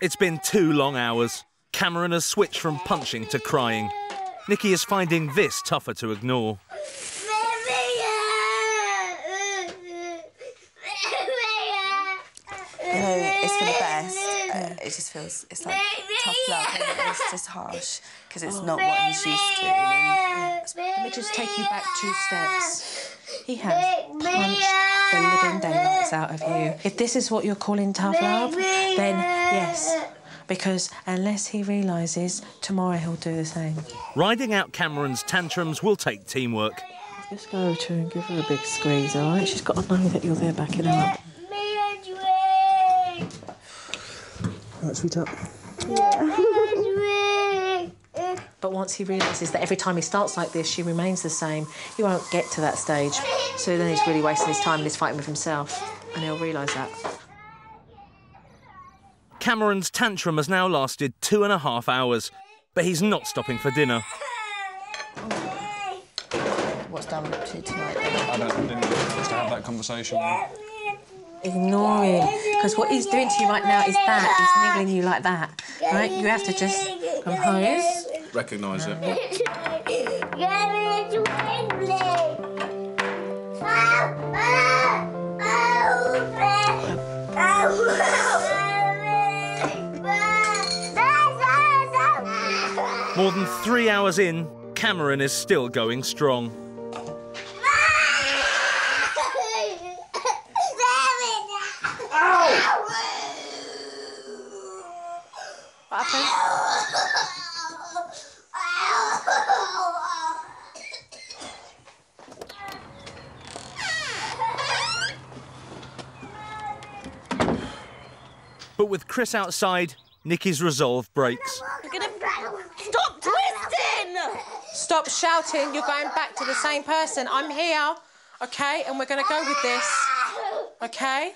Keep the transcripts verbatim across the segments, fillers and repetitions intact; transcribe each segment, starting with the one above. It's been two long hours. Cameron has switched from punching to crying. Nikki is finding this tougher to ignore. You know, it's for the best. Uh, it just feels, it's like tough love, and it's just harsh because it's not what he's used to. And, uh, let me just take you back two steps. He has punched the living daylights out of you. If this is what you're calling tough love, then yes, because unless he realises, tomorrow he'll do the same. Riding out Cameron's tantrums will take teamwork. Just go to her and give her a big squeeze, all right? She's got to know that you're there backing her up. Let's read up. Yeah. But once he realises that every time he starts like this, she remains the same, he won't get to that stage. So then he's really wasting his time and he's fighting with himself, and he'll realise that. Cameron's tantrum has now lasted two and a half hours, but he's not stopping for dinner. Oh. What's Dan up to tonight? I don't didn't have to have that conversation. Ignore him, because what he's doing to you right now is that, he's niggling you like that, right? You have to just compose. Recognise um, it. More than three hours in, Cameron is still going strong. What happened? But with Chris outside, Nikki's resolve breaks. You're gonna... Stop twisting! Stop shouting, you're going back to the same person. I'm here, OK, and we're going to go with this, OK?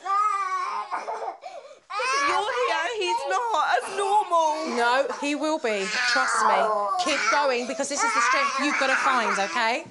No, he will be. Trust me. Keep going, because this is the strength you've got to find, OK?